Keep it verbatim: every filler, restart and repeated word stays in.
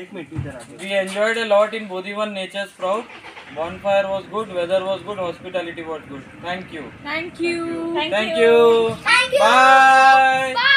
एक मिनट इधर आ। We enjoyed a lot in Bodhivann Natures Sprout. Bonfire was good, weather was good, hospitality was good. Thank you. Thank you. Thank you. Thank you. Thank you. Thank you. Bye. Bye.